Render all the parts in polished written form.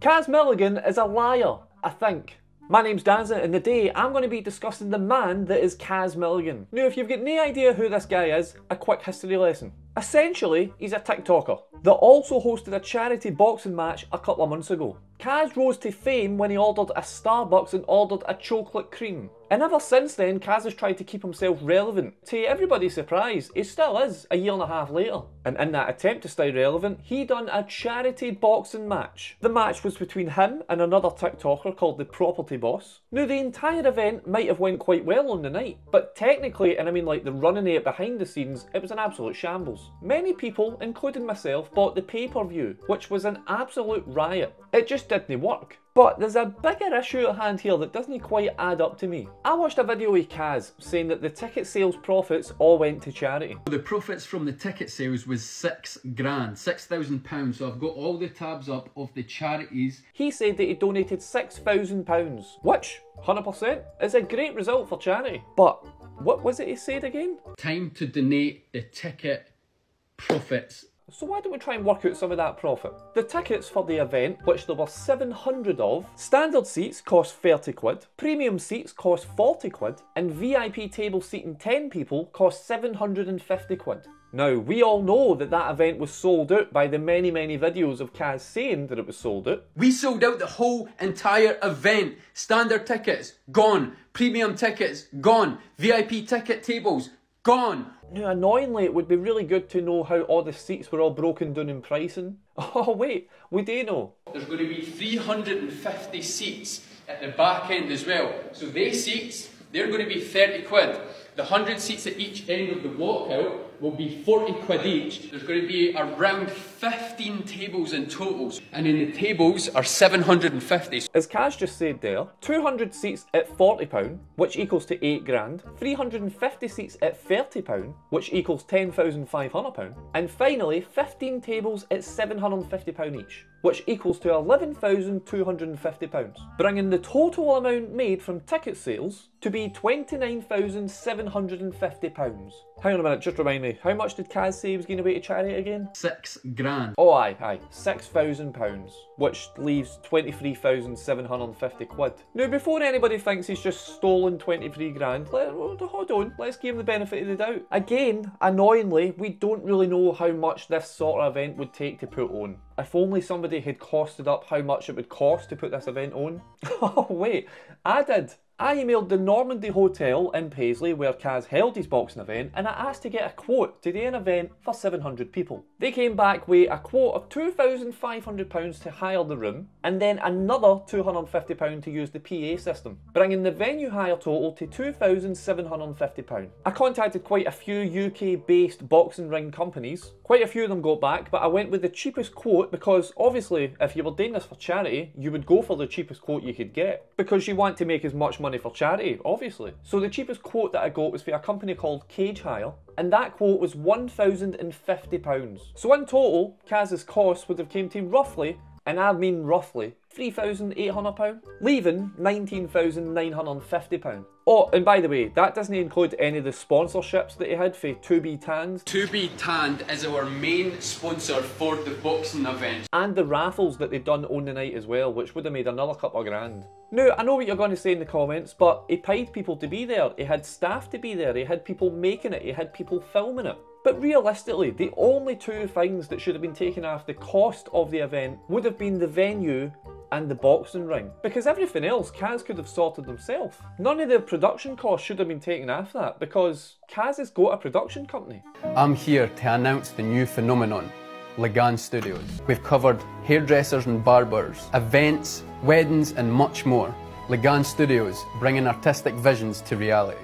Caz Milligan is a liar, I think. My name's Dazza, and today I'm going to be discussing the man that is Caz Milligan. Now, if you've got no idea who this guy is, a quick history lesson. Essentially, he's a TikToker that also hosted a charity boxing match a couple of months ago. Caz rose to fame when he ordered a Starbucks and ordered a Choaklit Cream. And ever since then, Caz has tried to keep himself relevant. To everybody's surprise, he still is, a year and a half later. And in that attempt to stay relevant, he done a charity boxing match. The match was between him and another TikToker called the Property Boss. Now, the entire event might have went quite well on the night, but technically, and I mean like the running of it behind the scenes, it was an absolute shambles. Many people, including myself, bought the pay-per-view, which was an absolute riot. It just didn't work. But there's a bigger issue at hand here that doesn't quite add up to me. I watched a video with Caz saying that the ticket sales profits all went to charity. The profits from the ticket sales was £6,000. So I've got all the tabs up of the charities. He said that he donated £6,000, which 100% is a great result for charity. But what was it he said again? Time to donate the ticket profits. So why don't we try and work out some of that profit? The tickets for the event, which there were 700 of, standard seats cost 30 quid, premium seats cost 40 quid, and VIP table seating 10 people cost 750 quid. Now, we all know that that event was sold out by the many videos of Caz saying that it was sold out. We sold out the whole entire event. Standard tickets, gone. Premium tickets, gone. VIP ticket tables, gone. Now, annoyingly, it would be really good to know how all the seats were all broken down in pricing. Oh wait, we do know. There's going to be 350 seats at the back end as well. So these seats, they're going to be 30 quid. The 100 seats at each end of the walkout will be 40 quid each. There's going to be around 15 tables in total. And in the tables are 750. As Caz just said there, 200 seats at £40, which equals to 8 grand. 350 seats at £30, which equals £10,500. And finally, 15 tables at £750 each, which equals to £11,250. Bringing the total amount made from ticket sales to be £29,750. Hang on a minute, just remind me, how much did Caz say he was going to pay to charity again? £6,000. Oh aye, £6,000, which leaves 23,750 quid. Now, before anybody thinks he's just stolen 23 grand, hold on, let's give him the benefit of the doubt. Again, annoyingly, we don't really know how much this sort of event would take to put on. If only somebody had costed up how much it would cost to put this event on. Oh wait, I did. I emailed the Normandy Hotel in Paisley where Caz held his boxing event, and I asked to get a quote to do an event for 700 people. They came back with a quote of £2,500 to hire the room, and then another £250 to use the PA system, bringing the venue hire total to £2,750. I contacted quite a few UK-based boxing ring companies. Quite a few of them got back, but I went with the cheapest quote because obviously if you were doing this for charity, you would go for the cheapest quote you could get because you want to make as much money for charity, obviously. So the cheapest quote that I got was for a company called Cagehire, and that quote was £1,050. So in total, Caz's costs would have came to roughly, and I mean roughly, £3,800, leaving £19,950. Oh, and by the way, that doesn't include any of the sponsorships that he had for 2B Tanned. 2B Tanned is our main sponsor for the boxing event. And the raffles that they've done on the night as well, which would have made another couple of grand. Now, I know what you're going to say in the comments, but he paid people to be there, he had staff to be there, he had people making it, he had people filming it. But realistically, the only two things that should have been taken off the cost of the event would have been the venue and the boxing ring. Because everything else, Caz could have sorted himself. None of the production costs should have been taken off that because Caz has got a production company. I'm here to announce the new phenomenon, Lagan Studios. We've covered hairdressers and barbers, events, weddings and much more. Lagan Studios, bringing artistic visions to reality.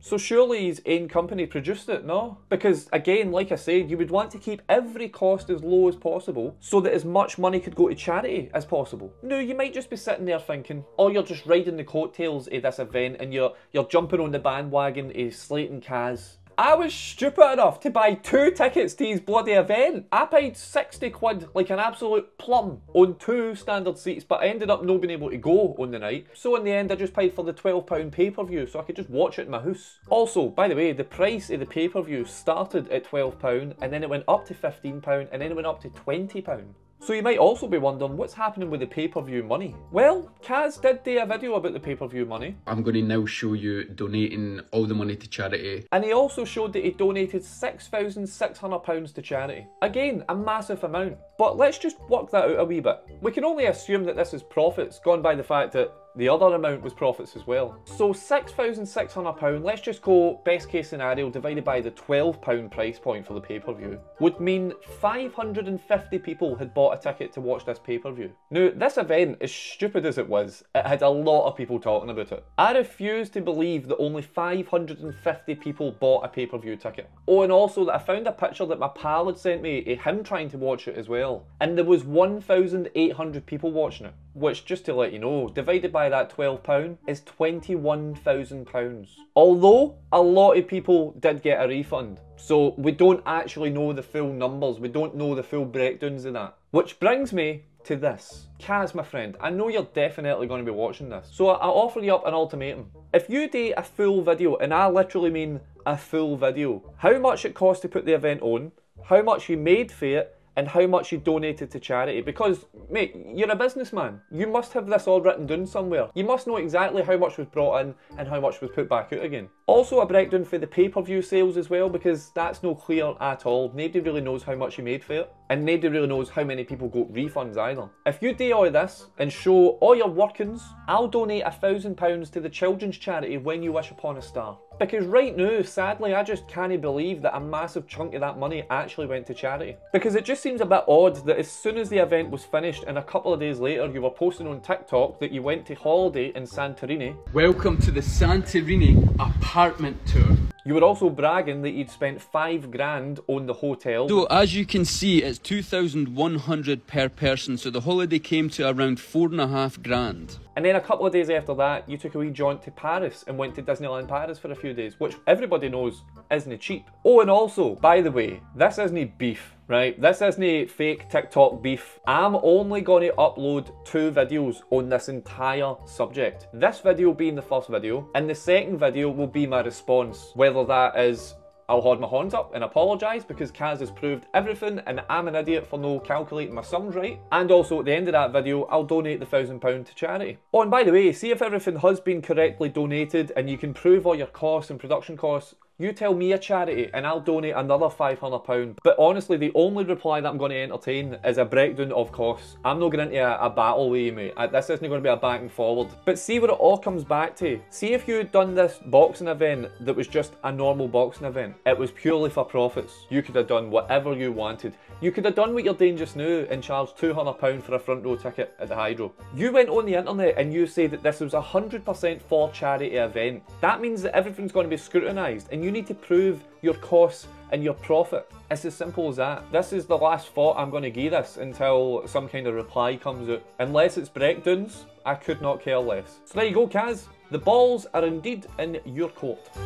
So surely his own company produced it, no? Because again, like I said, you would want to keep every cost as low as possible so that as much money could go to charity as possible. No, you might just be sitting there thinking, oh, you're just riding the coattails of this event and you're jumping on the bandwagon of slating Caz. I was stupid enough to buy 2 tickets to his bloody event. I paid 60 quid like an absolute plum on 2 standard seats, but I ended up not being able to go on the night. So in the end, I just paid for the £12 pay-per-view so I could just watch it in my house. Also, by the way, the price of the pay-per-view started at £12 and then it went up to £15 and then it went up to £20. So you might also be wondering what's happening with the pay-per-view money. Well, Caz did do a video about the pay-per-view money. I'm going to now show you donating all the money to charity. And he also showed that he donated £6,600 to charity. Again, a massive amount. But let's just work that out a wee bit. We can only assume that this is profits, gone by the fact that the other amount was profits as well. So £6,600, let's just go best case scenario divided by the £12 price point for the pay-per-view, would mean 550 people had bought a ticket to watch this pay-per-view. Now, this event, as stupid as it was, it had a lot of people talking about it. I refuse to believe that only 550 people bought a pay-per-view ticket. Oh, and also that I found a picture that my pal had sent me of him trying to watch it as well. And there was 1,800 people watching it, which, just to let you know, divided by that £12 is £21,000. Although a lot of people did get a refund, so we don't actually know the full numbers, we don't know the full breakdowns of that. Which brings me to this. Caz, my friend, I know you're definitely going to be watching this, so I offer you up an ultimatum. If you do a full video, and I literally mean a full video, how much it cost to put the event on, how much you made for it, and how much you donated to charity. Because, mate, you're a businessman. You must have this all written down somewhere. You must know exactly how much was brought in and how much was put back out again. Also a breakdown for the pay-per-view sales as well, because that's no clear at all. Nobody really knows how much you made for it, and nobody really knows how many people got refunds either. If you do all this and show all your workings, I'll donate £1,000 to the children's charity When You Wish Upon a Star. Because right now, sadly, I just can't believe that a massive chunk of that money actually went to charity. Because it just seems a bit odd that as soon as the event was finished and a couple of days later you were posting on TikTok that you went to holiday in Santorini. Welcome to the Santorini apartment tour. You were also bragging that you'd spent £5,000 on the hotel. So as you can see, it's £2,100 per person, so the holiday came to around £4,500. And then a couple of days after that, you took a wee jaunt to Paris and went to Disneyland Paris for a few days, which everybody knows isn't cheap. Oh, and also, by the way, this isn't beef, right? This isn't fake TikTok beef. I'm only going to upload 2 videos on this entire subject. This video being the first video, and the second video will be my response. Whether that is I'll hold my horns up and apologise because Caz has proved everything and I'm an idiot for no calculating my sums right. And also at the end of that video, I'll donate the £1,000 to charity. Oh, and by the way, see if everything has been correctly donated and you can prove all your costs and production costs. You tell me a charity and I'll donate another £500. But honestly, the only reply that I'm going to entertain is a breakdown of costs. I'm not going into a battle with you, mate. This isn't going to be a back and forward. But see what it all comes back to. See if you had done this boxing event that was just a normal boxing event. It was purely for profits. You could have done whatever you wanted. You could have done what you're doing just now and charged £200 for a front row ticket at the Hydro. You went on the internet and you say that this was 100% for charity event. That means that everything's going to be scrutinised and you need to prove your costs and your profit. It's as simple as that. This is the last thought I'm going to give this until some kind of reply comes out. Unless it's breakdowns, I could not care less. So there you go, Caz. The balls are indeed in your court.